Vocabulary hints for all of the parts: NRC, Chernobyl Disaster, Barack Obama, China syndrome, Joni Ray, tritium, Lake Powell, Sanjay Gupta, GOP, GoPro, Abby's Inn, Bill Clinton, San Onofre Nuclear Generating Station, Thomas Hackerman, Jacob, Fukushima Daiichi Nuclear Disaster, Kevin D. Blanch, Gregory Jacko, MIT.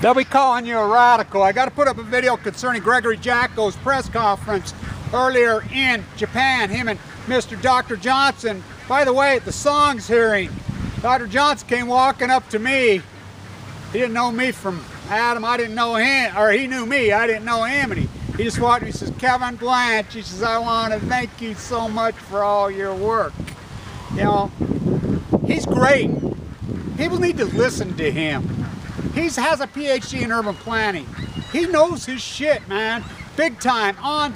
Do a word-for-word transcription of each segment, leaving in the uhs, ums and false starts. They'll be calling you a radical. I got to put up a video concerning Gregory Jacko's press conference earlier in Japan, him and Mister Doctor Johnson. By the way, at the Songs hearing, Doctor Johnson came walking up to me. He didn't know me from Adam. I didn't know him, or he knew me. I didn't know him. And he, he just walked and he says, Kevin Blanch, he says, I want to thank you so much for all your work. You know, he's great. People need to listen to him. He has a P H D in urban planning. He knows his shit, man, big time. On,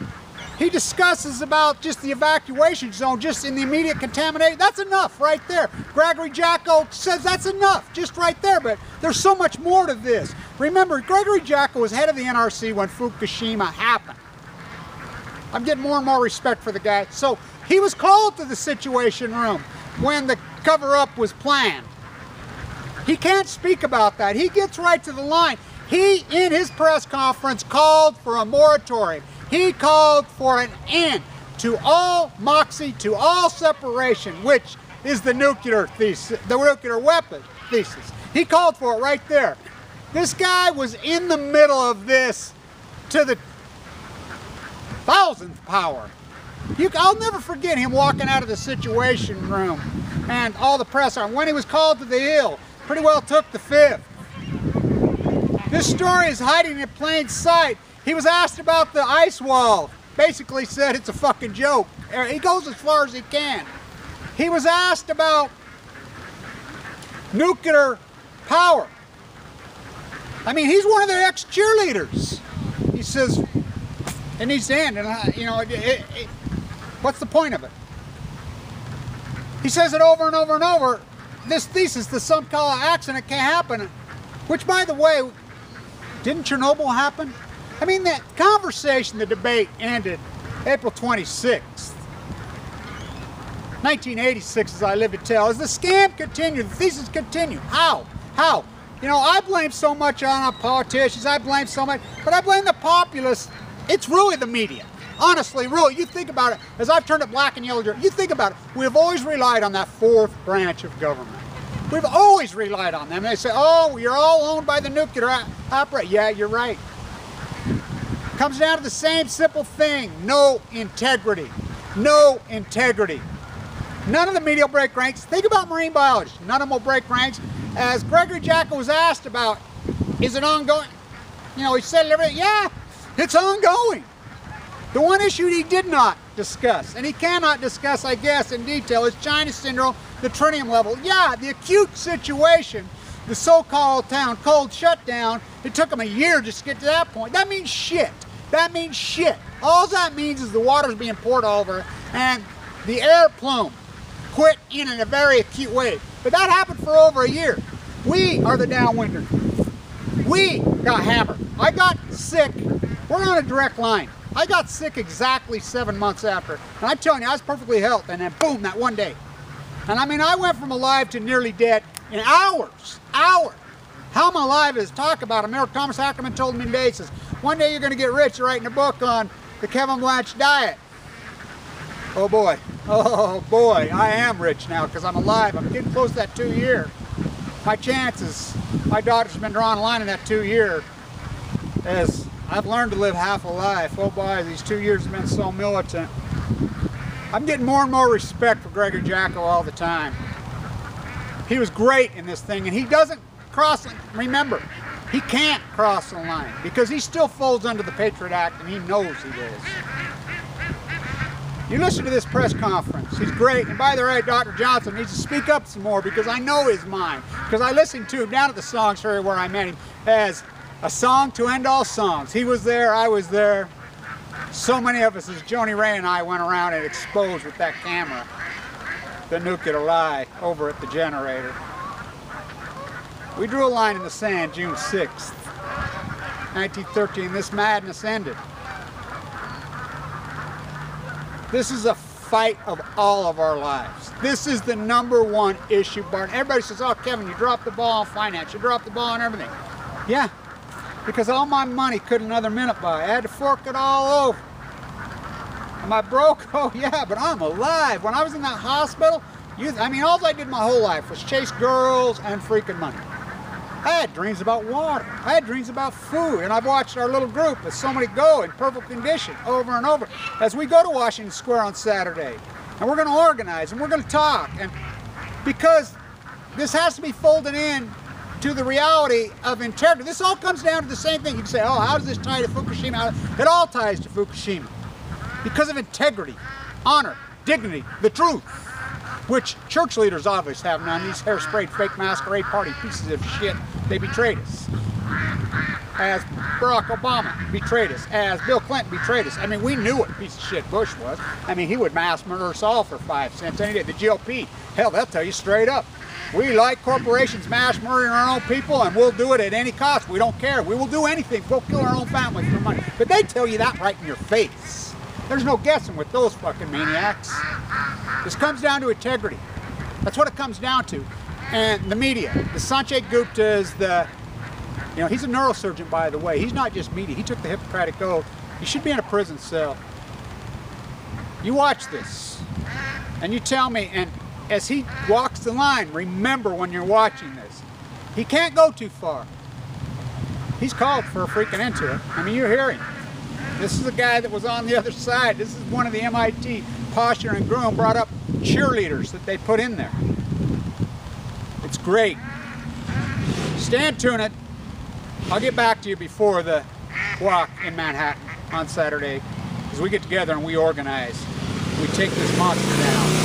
he discusses about just the evacuation zone, just in the immediate contamination. That's enough right there. Gregory Jacko says that's enough, just right there, but there's so much more to this. Remember, Gregory Jacko was head of the N R C when Fukushima happened. I'm getting more and more respect for the guy. So he was called to the Situation Room when the cover-up was planned. He can't speak about that. He gets right to the line. He, in his press conference, called for a moratorium. He called for an end to all moxie, to all separation, which is the nuclear thesis, the nuclear weapon thesis. He called for it right there. This guy was in the middle of this to the thousandth power. You, I'll never forget him walking out of the Situation Room and all the press on when he was called to the Hill. Pretty well took the fifth. This story is hiding in plain sight. He was asked about the ice wall. Basically said it's a fucking joke. He goes as far as he can. He was asked about nuclear power. I mean, he's one of their ex-cheerleaders. He says, it needs to end. And I, you know, it, it, it, what's the point of it? He says it over and over and over. This thesis, the some call an accident can't happen, which, by the way, didn't Chernobyl happen? I mean, that conversation, the debate ended April twenty-sixth, nineteen eighty-six, as I live to tell. As the scam continued, the thesis continued. How? How? You know, I blame so much on our politicians. I blame so much, but I blame the populace. It's really the media. Honestly, really, you think about it, as I've turned it black and yellow, you think about it, we've always relied on that fourth branch of government. We've always relied on them. They say, oh, you're all owned by the nuclear operator. Yeah, you're right. Comes down to the same simple thing, no integrity, no integrity. None of the media will break ranks. Think about marine biology, none of them will break ranks. As Gregory Jacko was asked about, is it ongoing? You know, he said it everything, yeah, it's ongoing. The one issue he did not discuss, and he cannot discuss, I guess, in detail, is China syndrome, the tritium level. Yeah, the acute situation, the so-called town cold shutdown, it took him a year just to get to that point. That means shit. That means shit. All that means is the water's being poured over and the air plume quit in a very acute way. But that happened for over a year. We are the downwinders. We got hammered. I got sick. We're on a direct line. I got sick exactly seven months after. And I'm telling you, I was perfectly healthy, and then boom, that one day. And I mean, I went from alive to nearly dead in hours, hours. How I'm alive is talk about a miracle. Thomas Hackerman told me today, he says, one day you're gonna get rich, you're writing a book on the Kevin Blanch diet. Oh boy, oh boy, I am rich now because I'm alive. I'm getting close to that two year. My chances, my daughter's been drawing a line in that two year as I've learned to live half a life. Oh boy, these two years have been so militant. I'm getting more and more respect for Gregory Jacko all the time. He was great in this thing, and he doesn't cross, remember, he can't cross the line because he still folds under the Patriot Act, and he knows he does. You listen to this press conference, he's great. And by the way, Doctor Johnson needs to speak up some more because I know his mind. Because I listened to him down at the Songs area where I met him as a song to end all songs. He was there, I was there. So many of us, as Joni Ray and I went around and exposed with that camera the nuclear lie over at the generator. We drew a line in the sand June sixth, nineteen thirteen. This madness ended. This is a fight of all of our lives. This is the number one issue, Barton. Everybody says, oh, Kevin, you dropped the ball on finance. You dropped the ball on everything. Yeah. Because all my money couldn't another minute buy. I had to fork it all over. Am I broke? Oh yeah, but I'm alive. When I was in that hospital, you, I mean, all I did my whole life was chase girls and freaking money. I had dreams about water. I had dreams about food. And I've watched our little group with so many go in perfect condition over and over as we go to Washington Square on Saturday. And we're going to organize and we're going to talk. And because this has to be folded in to the reality of integrity. This all comes down to the same thing. You can say, oh, how does this tie to Fukushima? It all ties to Fukushima because of integrity, honor, dignity, the truth, which church leaders obviously have none. These hair-sprayed, fake masquerade party pieces of shit, they betrayed us. As Barack Obama betrayed us, as Bill Clinton betrayed us. I mean, we knew what a piece of shit Bush was. I mean, he would mass murder us all for five cents any day. The G O P, hell, they'll tell you straight up. We like corporations mass murdering our own people, and we'll do it at any cost. We don't care. We will do anything. We'll kill our own families for money. But they tell you that right in your face. There's no guessing with those fucking maniacs. This comes down to integrity. That's what it comes down to. And the media, the Sanjay Gupta is the, you know, he's a neurosurgeon, by the way. He's not just media. He took the Hippocratic Oath. He should be in a prison cell. You watch this, and you tell me, and as he walks the line, remember when you're watching this, he can't go too far. He's called for freaking into it. I mean, you're hearing. This is a guy that was on the other side. This is one of the M I T Posher and Groom brought up cheerleaders that they put in there. It's great. Stand tuned. I'll get back to you before the walk in Manhattan on Saturday, because we get together and we organize. We take this monster down.